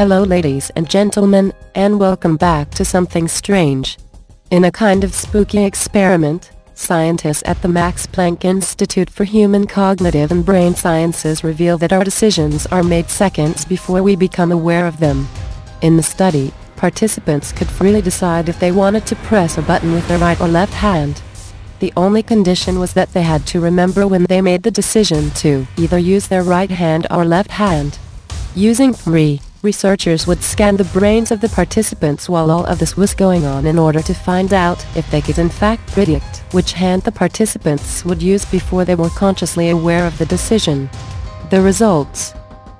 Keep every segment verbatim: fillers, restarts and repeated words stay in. Hello ladies and gentlemen, and welcome back to Something Strange. In a kind of spooky experiment, scientists at the Max Planck Institute for Human Cognitive and Brain Sciences reveal that our decisions are made seconds before we become aware of them. In the study, participants could freely decide if they wanted to press a button with their right or left hand. The only condition was that they had to remember when they made the decision to either use their right hand or left hand. Using fMRI, researchers would scan the brains of the participants while all of this was going on in order to find out if they could in fact predict which hand the participants would use before they were consciously aware of the decision. The results: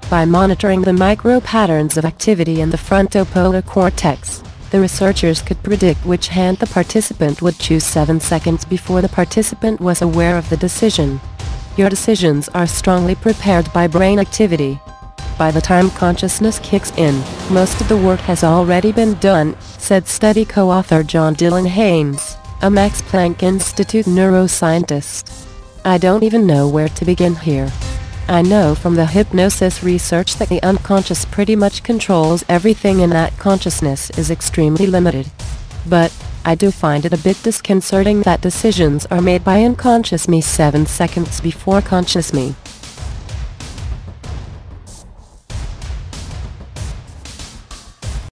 by monitoring the micro-patterns of activity in the frontopolar cortex, the researchers could predict which hand the participant would choose seven seconds before the participant was aware of the decision. Your decisions are strongly prepared by brain activity. By the time consciousness kicks in, most of the work has already been done, said study co-author John Dylan Haynes, a Max Planck Institute neuroscientist. I don't even know where to begin here. I know from the hypnosis research that the unconscious pretty much controls everything and that consciousness is extremely limited. But I do find it a bit disconcerting that decisions are made by unconscious me seven seconds before conscious me.